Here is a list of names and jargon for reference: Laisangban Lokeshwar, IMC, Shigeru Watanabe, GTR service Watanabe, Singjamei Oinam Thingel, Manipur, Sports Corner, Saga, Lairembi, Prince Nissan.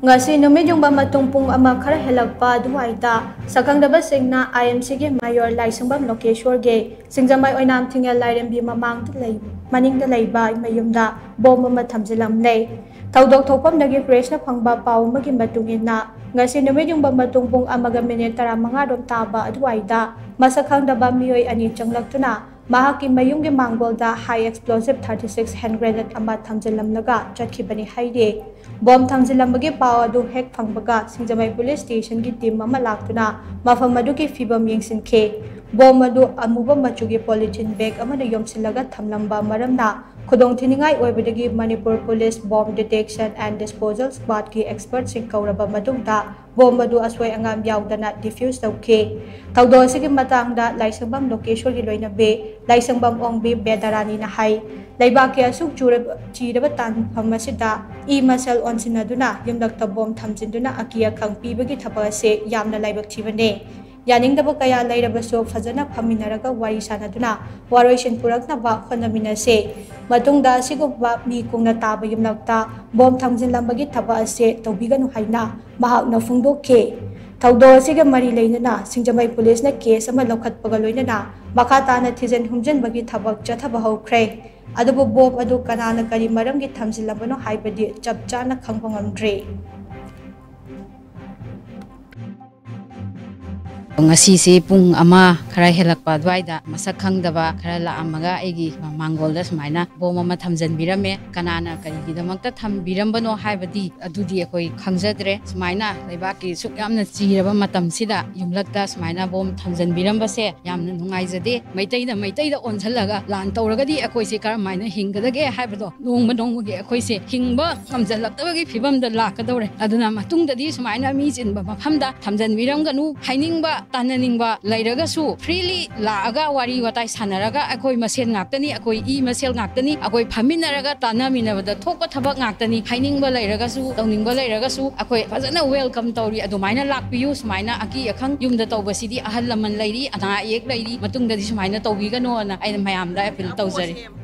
Ngasi numi yung bamatungpong amakar helagpa duwaita sakang dabasing na IMC ge mayor Laisangban Lokeshwar ge Singjamei Oinam Thingel lairembi mamang talay maning talay ba mayumda bom mamathamjilam nay tawdok thopam nagi press na phangba pau magin batungin na ngasi numi yung bamatungpong amagamin tara mga rom taba duwaita masakang daba miyoy ani changlakuna mahaki mayung ge mangbolda high explosive 36 hand grenade ama thamjilam laga chatkibani haide bom thamjilam ge paw adu hek phangbaga Singjamei police station ki team ama laktuna mafam adu ki fibam yingsin ke bom adu amuba machu ge polythene bag ama yom silaga thamlamba maramna khudong thiningai oibadagi Manipur police bomb detection and disposal squad ki experts sing kauraba matungta bom adu aswai angam yaudana diffuse tauke tawdo sigi matangda Laisangban Lokeshwar gi loina be Laisangban ongbi bedarani na hai laiba ke asuk chiraba tan phamasida e muscle onsinaduna yimlakta bom thamjinduna akiya khangpi bagi thapa se yamna laibak thibane Yaning the Bokaya later Baso Fazana Paminaraga Warisanaduna, Waration Puraknaba Honamina say, Matungda Siguba Mikuna Taba Yumlakta, Bom Tamsin Lambagi Taba say, Tobigan Haina, Mahak no Fundo K. Taudo Siga Marilaina, Singjamei Police na case, a Malokat Pagaloina, Makatana Tizen Humjan Bagi Tabak Jatabaho Cray, Adobo Bob Adukana Karimaram Git Tamsin Labano Hybrid Jabjana Kampongam Dre. Ngasisi pung ama khara helakpa dwaida masak khangdaba khara la amaga egi mangolda smaina boma ma thamjanbirame kanana karigidamta thambirambano haibadi adudi ekoi khangjadre smaina laibaki sukyamna chiraba matamsida yumlakta smaina bom thamjanbirambase yamna nungaijade maitaida onjhalaga lan tauragadi ekoi se karmaina hinggadage haibado nongma nongge ekoi se hingba khamjalaktabagi phibamda lakadore aduna matungdadi smaina mi jinba maphamda thamjanbiranganu hainingba Tananinba Lairagasu freely Laga Wari Watai Sanaraga Akoi Masel Naktani Akoi E Masel Naktani Akoi Paminaraga Tanamina the Toka Tabak Naktani Hainingba Lairagasu Dongba Lairagasu Akoi Fazana welcome Tori Adumina Lakpius Mina Aki Akang Yum the Toba City Ahalaman Lady Ana Ek Lady Matung the Dismina Tobigano and I am the Apple Towser.